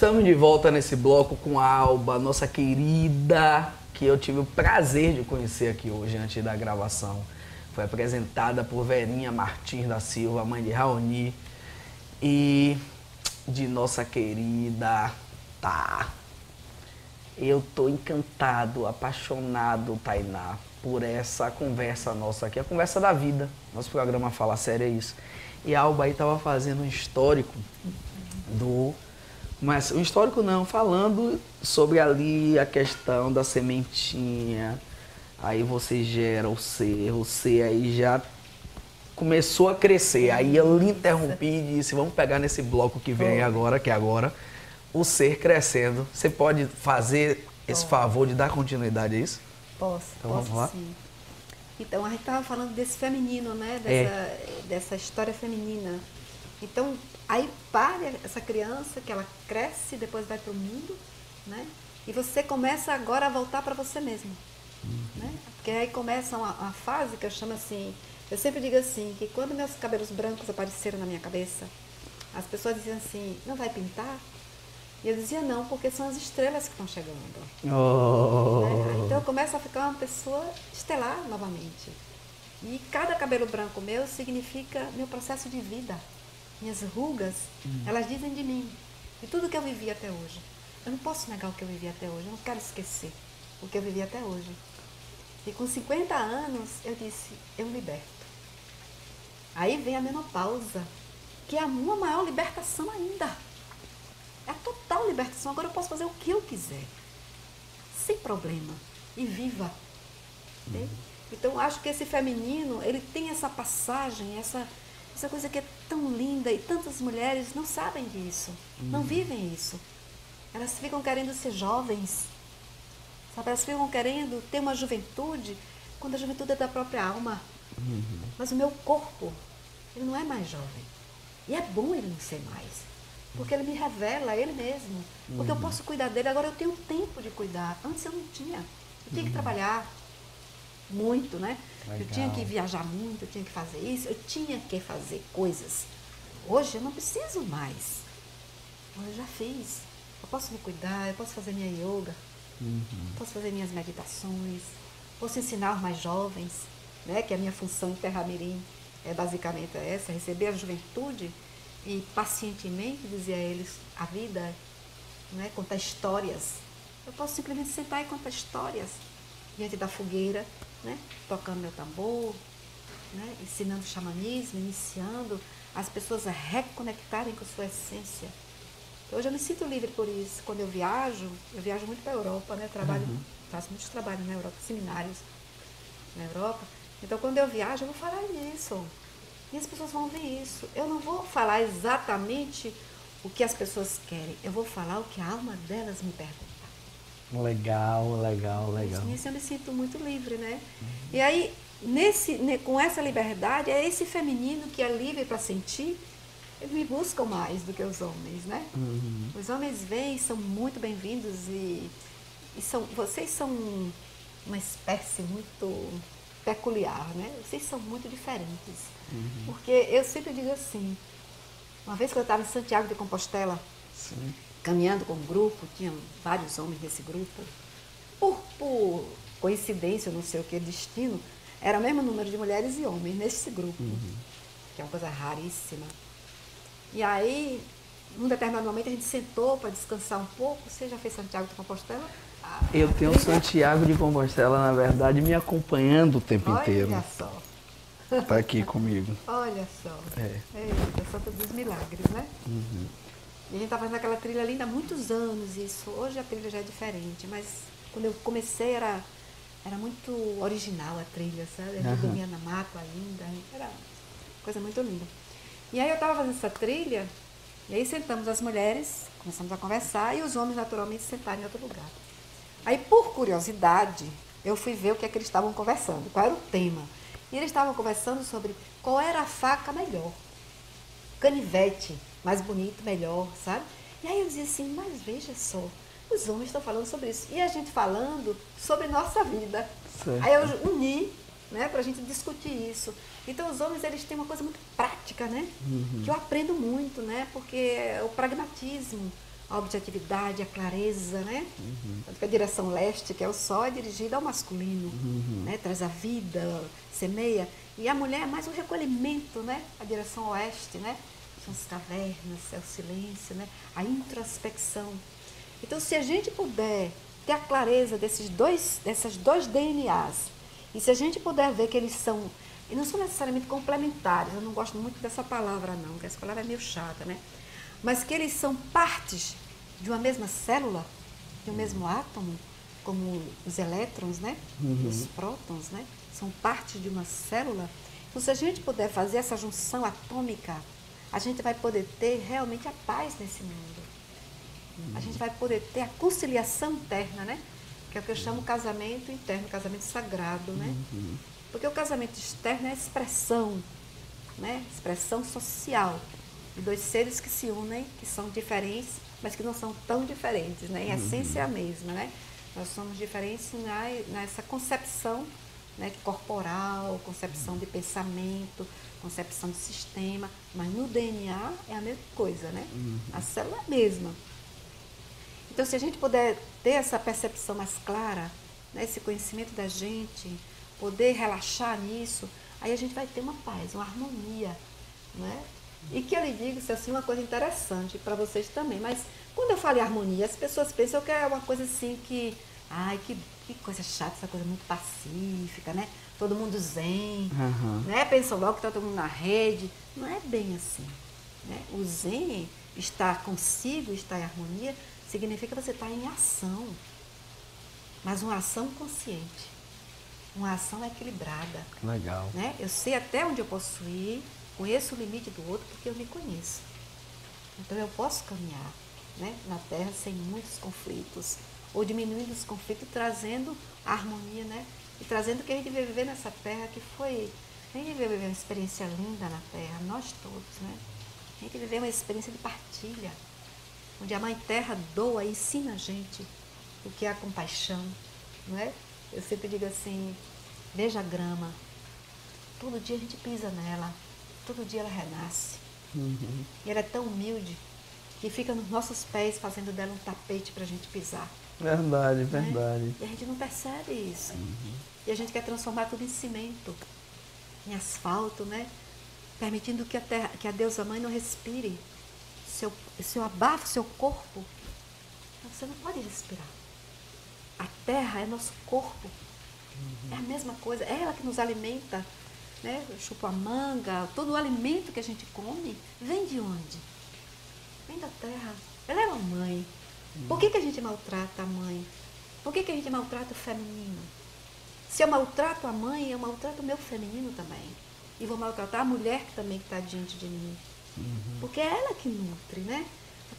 Estamos de volta nesse bloco com a Alba, nossa querida, que eu tive o prazer de conhecer aqui hoje, antes da gravação. Foi apresentada por Verinha Martins da Silva, mãe de Raoni, e de nossa querida Tá. Eu tô encantado, apaixonado, Tainá, por essa conversa nossa aqui, a conversa da vida. Nosso programa Fala Sério é isso. E a Alba aí estava fazendo um histórico do... Mas o histórico não, falando sobre ali a questão da sementinha, aí você gera o ser aí já começou a crescer. Aí eu lhe interrompi e disse, vamos pegar nesse bloco que vem agora, que é agora, o ser crescendo. Você pode fazer esse favor de dar continuidade a isso? Posso, então, posso, vamos lá. Sim. Então, a gente estava falando desse feminino, né? Dessa história feminina. Então, aí para essa criança, que ela cresce, depois vai para o mundo, né? E você começa agora a voltar para você mesmo, né? Porque aí começa uma fase que eu chamo assim... Eu sempre digo assim, que quando meus cabelos brancos apareceram na minha cabeça, as pessoas diziam assim, não vai pintar? E eu dizia não, porque são as estrelas que estão chegando. Né? Então eu começo a ficar uma pessoa estelar novamente. E cada cabelo branco meu significa meu processo de vida. Minhas rugas, elas dizem de mim, de tudo que eu vivi até hoje. Eu não posso negar o que eu vivi até hoje, eu não quero esquecer o que eu vivi até hoje. E com 50 anos, eu disse, eu me liberto. Aí vem a menopausa, que é uma maior libertação ainda. É a total libertação, agora eu posso fazer o que eu quiser. Sem problema, e viva. Então, acho que esse feminino, ele tem essa passagem, essa coisa que é tão linda e tantas mulheres não sabem disso, não vivem isso. Elas ficam querendo ser jovens, sabe? Elas ficam querendo ter uma juventude, quando a juventude é da própria alma. Mas o meu corpo, ele não é mais jovem. E é bom ele não ser mais, porque ele me revela ele mesmo. Porque eu posso cuidar dele, agora eu tenho tempo de cuidar. Antes eu não tinha, eu tinha que trabalhar muito, né? Legal. Eu tinha que viajar muito, eu tinha que fazer isso, eu tinha que fazer coisas. Hoje eu não preciso mais. Eu já fiz. Eu posso me cuidar, eu posso fazer minha yoga, posso fazer minhas meditações, posso ensinar mais jovens, né? Que a minha função em Terra Mirim é basicamente essa, receber a juventude e pacientemente dizer a eles a vida, né? Contar histórias. Eu posso simplesmente sentar e contar histórias diante da fogueira, né? Tocando meu tambor, né? Ensinando xamanismo, iniciando as pessoas a reconectarem com sua essência. Hoje eu me sinto livre por isso. Quando eu viajo muito para a Europa, né? Trabalho, faço muitos trabalhos na Europa, seminários na Europa. Então quando eu viajo, eu vou falar nisso. E as pessoas vão ver isso. Eu não vou falar exatamente o que as pessoas querem. Eu vou falar o que a alma delas me pergunta. Legal, legal, legal. Nisso eu me sinto muito livre, né? E aí, com essa liberdade, é esse feminino que é livre para sentir, eles me buscam mais do que os homens, né? Os homens vêm, são muito bem-vindos e são, vocês são uma espécie muito peculiar, né? Vocês são muito diferentes. Porque eu sempre digo assim, uma vez que eu estava em Santiago de Compostela, caminhando com um grupo, tinha vários homens nesse grupo. Por coincidência, não sei o que, destino, era o mesmo número de mulheres e homens nesse grupo, que é uma coisa raríssima. E aí, num determinado momento, a gente sentou para descansar um pouco. Você já fez Santiago de Compostela? Eu tenho Santiago de Compostela, na verdade, me acompanhando o tempo inteiro. Olha só. Está aqui comigo. Olha só. Eita, só todos os milagres, né? E a gente estava fazendo aquela trilha linda há muitos anos, isso. Hoje a trilha já é diferente, mas quando eu comecei era muito original a trilha, sabe? A gente dormia na mata ainda, era uma coisa muito linda. E aí eu estava fazendo essa trilha, e aí sentamos as mulheres, começamos a conversar, e os homens naturalmente sentaram em outro lugar. Aí, por curiosidade, eu fui ver o que é que eles estavam conversando, qual era o tema. E eles estavam conversando sobre qual era a faca melhor, canivete mais bonito, melhor, sabe? E aí eu dizia assim, mas veja só, os homens estão falando sobre isso. E a gente falando sobre nossa vida. Certo. Aí eu uni, né, pra gente discutir isso. Então os homens, eles têm uma coisa muito prática, né? Que eu aprendo muito, né? Porque é o pragmatismo, a objetividade, a clareza, né? Uhum. A direção leste, que é o sol, é dirigida ao masculino, uhum, né? Traz a vida, semeia. E a mulher é mais um recolhimento, né? A direção oeste, né? São as cavernas, é o silêncio, né? A introspecção. Então, se a gente puder ter a clareza desses dois DNAs, e se a gente puder ver que eles são, e não são necessariamente complementares, eu não gosto muito dessa palavra não, porque essa palavra é meio chata, né? Mas que eles são partes de uma mesma célula, de um mesmo átomo, como os elétrons, né? Uhum. Os prótons, né? São partes de uma célula. Então, se a gente puder fazer essa junção atômica, a gente vai poder ter realmente a paz nesse mundo. Uhum. A gente vai poder ter a conciliação interna, né? Que é o que eu chamo casamento interno, casamento sagrado, né? Uhum. Porque o casamento externo é a expressão, né? Expressão social. De dois seres que se unem, que são diferentes, mas que não são tão diferentes, né? Em essência é a mesma, né? Nós somos diferentes nessa concepção, né, corporal, concepção de pensamento, concepção de sistema, mas no DNA é a mesma coisa, né? A célula é a mesma. Então, se a gente puder ter essa percepção mais clara, né, esse conhecimento da gente, poder relaxar nisso, aí a gente vai ter uma paz, uma harmonia, né? E que eu lhe digo, isso é assim, uma coisa interessante para vocês também, mas quando eu falo em harmonia, as pessoas pensam que é uma coisa assim que, ai, que coisa chata, essa coisa muito pacífica, né? Todo mundo zen, uhum, né? Pensam logo que está todo mundo na rede. Não é bem assim, né? O zen, estar consigo, estar em harmonia, significa que você está em ação, mas uma ação consciente, uma ação equilibrada. Legal. Né? Eu sei até onde eu posso ir, conheço o limite do outro porque eu me conheço. Então eu posso caminhar, né, na Terra sem muitos conflitos, ou diminuindo os conflitos, trazendo a harmonia, né, e trazendo o que a gente veio viver nessa Terra, que foi... A gente veio viver uma experiência linda na Terra, nós todos, né? A gente viveu uma experiência de partilha, onde a Mãe Terra doa e ensina a gente o que é a compaixão, não é? Eu sempre digo assim, veja a grama, todo dia a gente pisa nela, todo dia ela renasce. Uhum. E ela é tão humilde que fica nos nossos pés fazendo dela um tapete para a gente pisar. Verdade, verdade. Né? E a gente não percebe isso. Uhum. E a gente quer transformar tudo em cimento, em asfalto, né? Permitindo que a Deusa Mãe não respire. Se eu abafo seu corpo, você não pode respirar. A terra é nosso corpo. Uhum. É a mesma coisa. É ela que nos alimenta. Né? Eu chupo a manga, todo o alimento que a gente come, vem de onde? Vem da terra. Ela é uma mãe. Por que a gente maltrata a mãe? Por que a gente maltrata o feminino? Se eu maltrato a mãe, eu maltrato o meu feminino também. E vou maltratar a mulher também que está diante de mim. Uhum. Porque é ela que nutre, né?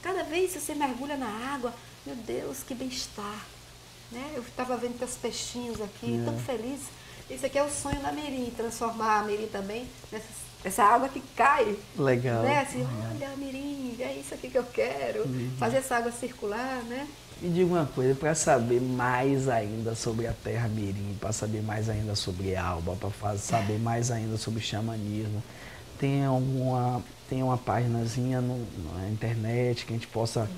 Cada vez que você mergulha na água, meu Deus, que bem-estar. Né? Eu estava vendo teus peixinhos aqui, tão feliz. Isso aqui é o sonho da Mirim, transformar a Mirim também nessa água que cai. Legal. Né? Assim, olha a Mirim, é isso aqui que eu quero, fazer essa água circular, né? Me diga uma coisa, para saber mais ainda sobre a Terra Mirim, para saber mais ainda sobre Alba, para saber mais ainda sobre xamanismo, tem uma páginazinha na internet que a gente possa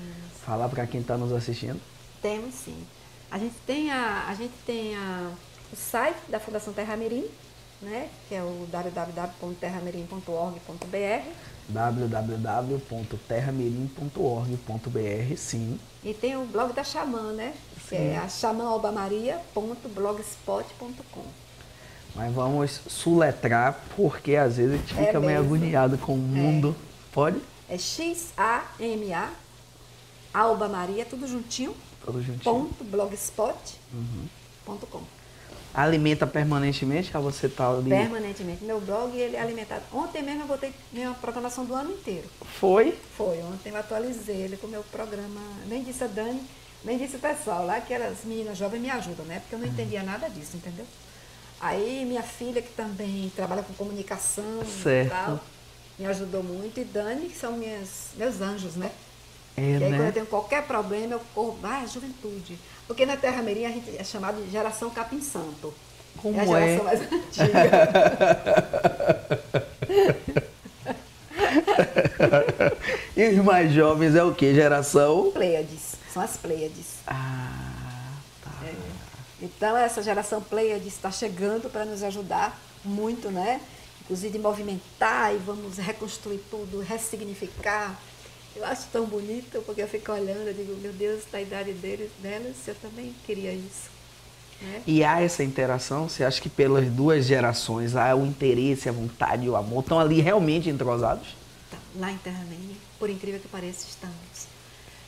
falar para quem está nos assistindo? Temos sim. A gente tem o site da Fundação Terra Mirim, né, que é o www.terramirim.org.br. www.terramirim.org.br, sim. E tem o blog da Xamã, né, que é a xamãalbamaria.blogspot.com. Mas vamos soletrar, porque às vezes a gente fica meio agoniado com o mundo. Pode? É XAMA, Alba Maria, tudo juntinho, .blogspot.com. Alimenta permanentemente? Ah, você tá ali... Permanentemente. Meu blog, ele é alimentado. Ontem mesmo eu botei minha programação do ano inteiro. Foi? Foi. Ontem eu atualizei ele com o meu programa. Nem disse a Dani, nem disse o pessoal lá, que as meninas jovens me ajudam, né? Porque eu não entendia nada disso, entendeu? Aí minha filha, que também trabalha com comunicação e tal, me ajudou muito. E Dani, que são meus anjos, né? E aí, quando eu tenho qualquer problema, eu corro, a juventude. Porque na Terra Mirim a gente é chamado de geração Capim-Santo. Como é? A geração mais antiga. E E os mais jovens é o que? Geração? Pléiades. São as Pléiades. Ah, tá. É. Então, essa geração Pléiades está chegando para nos ajudar muito, né? Inclusive, movimentar e vamos reconstruir tudo, ressignificar. Eu acho tão bonito, porque eu fico olhando, eu digo, meu Deus, da idade deles, delas, eu também queria isso. Né? E há essa interação? Você acha que pelas duas gerações há o interesse, a vontade e o amor? Estão ali realmente entrosados? Lá em Terra Mirim, por incrível que pareça, estamos.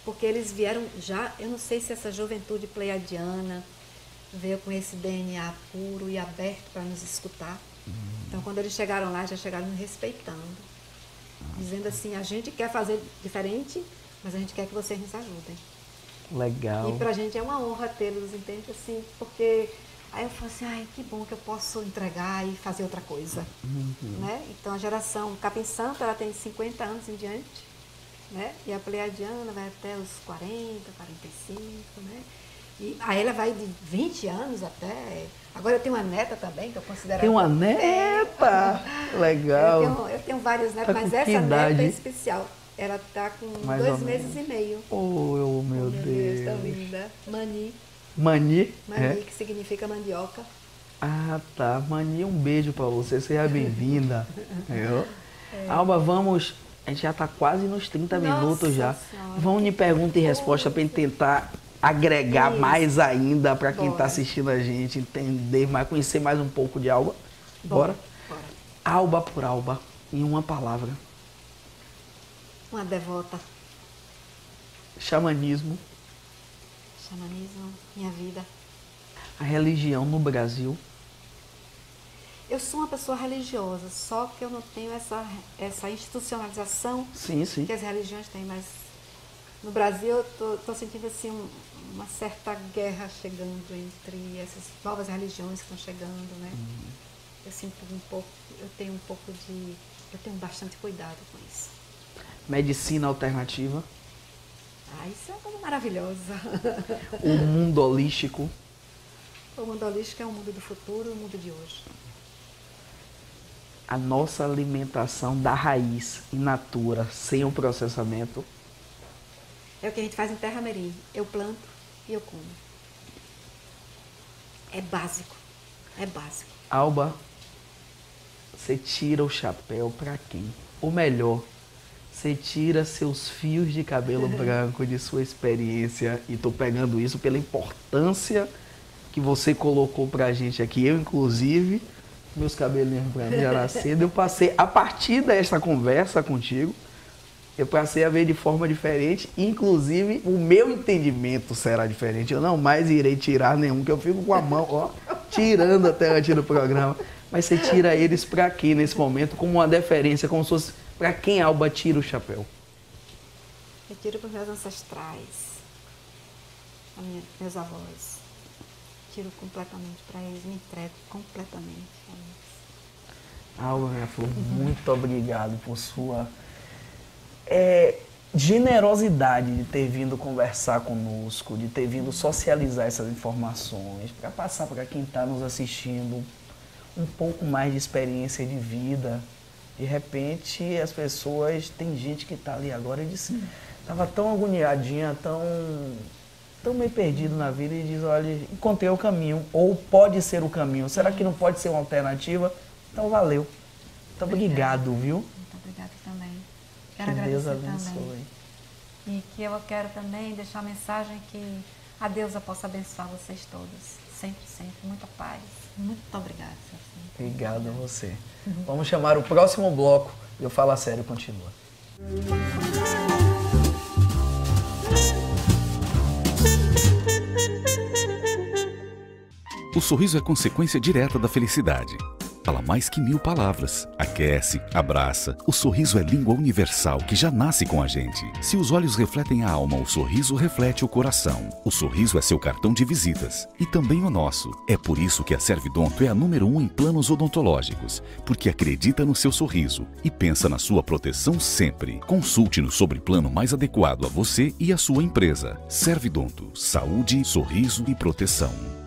Porque eles vieram já, eu não sei se essa juventude pleiadiana veio com esse DNA puro e aberto para nos escutar. Então, quando eles chegaram lá, já chegaram nos respeitando. Dizendo assim, a gente quer fazer diferente, mas a gente quer que vocês nos ajudem. Legal. E pra gente é uma honra tê-los, entende? Assim, porque aí eu falo assim, ai, que bom que eu posso entregar e fazer outra coisa. Uhum. Né? Então, a geração Capim-Santo, ela tem 50 anos em diante, né? E a Pleiadiana vai até os 40, 45, né? E aí ela vai de 20 anos até... Agora eu tenho uma neta também, que eu considero... Tem uma neta? Legal. Eu tenho várias netas, tá, mas essa neta é especial. Ela está com mais 2 meses e meio. Oh, meu Deus. Tá linda. Mani. Mani? Mani, é? Que significa mandioca. Ah, tá. Mani, um beijo para você. Seja bem-vinda. É. Alba, vamos... A gente já está quase nos 30 minutos já. Senhora. Vamos de pergunta e resposta para ele tentar... agregar isso. Mais ainda para quem está assistindo a gente, entender mais, conhecer mais um pouco de Alba. Bora? Alba por Alba, em uma palavra. Uma devota. Xamanismo. Xamanismo, minha vida. A religião no Brasil. Eu sou uma pessoa religiosa, só que eu não tenho essa institucionalização que as religiões têm, mas... No Brasil, eu estou sentindo assim, uma certa guerra chegando entre essas novas religiões que estão chegando, né? Eu sinto um pouco, eu tenho bastante cuidado com isso. Medicina alternativa? Ah, isso é uma coisa maravilhosa. O mundo holístico? O mundo holístico é o mundo do futuro e o mundo de hoje. A nossa alimentação da raiz, in natura, sem o processamento? É o que a gente faz em Terra Mirim. Eu planto e eu como. É básico. É básico. Alba, você tira o chapéu pra quem? Ou melhor, você tira seus fios de cabelo branco de sua experiência. E tô pegando isso pela importância que você colocou pra gente aqui. Eu, inclusive, meus cabelinhos brancos já nasceram. Eu passei, a partir desta conversa contigo, eu passei a ver de forma diferente, inclusive o meu entendimento será diferente. Eu não mais irei tirar nenhum, que eu fico com a mão, ó, tirando até antes do programa. Mas você tira eles pra quê nesse momento, como uma deferência, como se fosse pra quem Alba tira o chapéu? Eu tiro pros meus ancestrais, meus avós. Tiro completamente pra eles, me entrego completamente a eles. Alba, minha flor, muito obrigado por sua... generosidade de ter vindo conversar conosco, de ter vindo socializar essas informações, para passar para quem está nos assistindo um pouco mais de experiência de vida. De repente, as pessoas, tem gente que está ali agora e diz, estava tão agoniadinha, tão meio perdido na vida, e diz, olha, encontrei o caminho, ou pode ser o caminho, será que não pode ser uma alternativa? Então, valeu. Então, obrigado, viu? Muito obrigada também. Quero agradecer também. E que eu quero também deixar a mensagem que a Deusa possa abençoar vocês todos. Sempre, sempre. Muita paz. Muito obrigada, Sofia. Obrigado a você. Vamos chamar o próximo bloco e o Fala Sério continua. O sorriso é consequência direta da felicidade. Fala mais que 1000 palavras. Aquece, abraça. O sorriso é língua universal que já nasce com a gente. Se os olhos refletem a alma, o sorriso reflete o coração. O sorriso é seu cartão de visitas e também o nosso. É por isso que a Servidonto é a número 1 em planos odontológicos, porque acredita no seu sorriso e pensa na sua proteção sempre. Consulte-nos sobre o plano mais adequado a você e a sua empresa. Servidonto, saúde, sorriso e proteção.